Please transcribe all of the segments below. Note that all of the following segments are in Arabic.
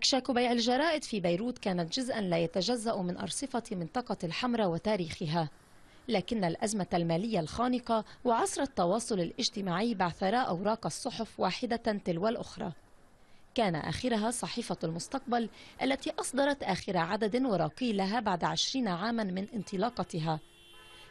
أكشاك بيع الجرائد في بيروت كانت جزءا لا يتجزأ من أرصفة منطقة الحمراء وتاريخها، لكن الأزمة المالية الخانقة وعصر التواصل الاجتماعي بعثرا أوراق الصحف واحدة تلو الأخرى، كان آخرها صحيفة المستقبل التي أصدرت آخر عدد ورقي لها بعد 20 عاما من انطلاقتها،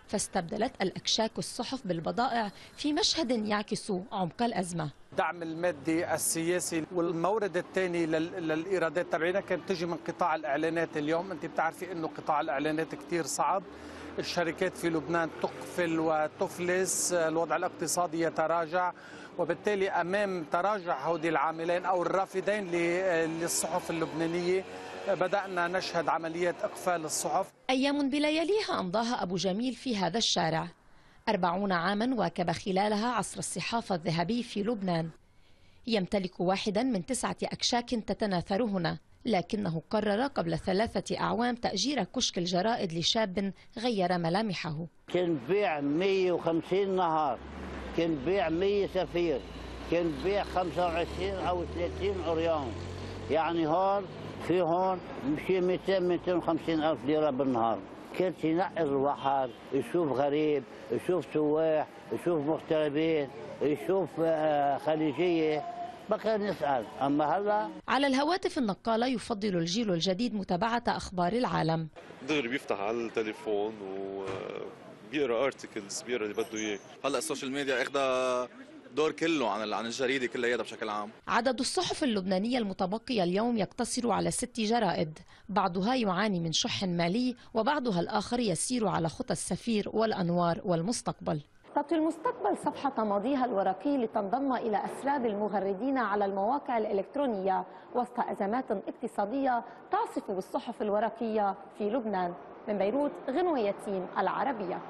فاستبدلت الأكشاك الصحف بالبضائع في مشهد يعكس عمق الأزمة. الدعم المادي السياسي والمورد الثاني للإيرادات تبعينا كانت تجي من قطاع الإعلانات. اليوم أنت بتعرفي أنه قطاع الإعلانات كتير صعب، الشركات في لبنان تقفل وتفلس، الوضع الاقتصادي يتراجع، وبالتالي أمام تراجع هؤلاء العاملين أو الرافدين للصحف اللبنانية بدأنا نشهد عملية إقفال الصحف. أيام بلا يليها أمضاها أبو جميل في هذا الشارع، 40 عاما واكب خلالها عصر الصحافة الذهبي في لبنان. يمتلك واحدا من 9 أكشاك تتناثرهن، لكنه قرر قبل 3 أعوام تأجير كشك الجرائد لشاب غير ملامحه. كان بيع 150 نهار، كان بيع 100 سفير، كان بيع 25 أو 30 عريان، يعني هون في هون مشي 200-250 ألف ليرة بالنهار. كنت ينقي الواحد يشوف غريب، يشوف سواح، يشوف مغتربين، يشوف خليجية، ما كان يسأل. أما هلا على الهواتف النقالة يفضل الجيل الجديد متابعة أخبار العالم. دغري بيفتح على التليفون وبيقرأ ارتكلز، بيقرأ اللي بده إياه. هلا السوشيال ميديا أخذها دور كله عن الجريدة كلها بشكل عام. عدد الصحف اللبنانية المتبقية اليوم يقتصر على 6 جرائد، بعضها يعاني من شح مالي وبعضها الآخر يسير على خطى السفير والأنوار والمستقبل. تطوي المستقبل صفحة ماضيها الورقي لتنضم إلى أسراب المغردين على المواقع الإلكترونية وسط أزمات اقتصادية تعصف بالصحف الورقية في لبنان. من بيروت غنوة يتيم، العربية.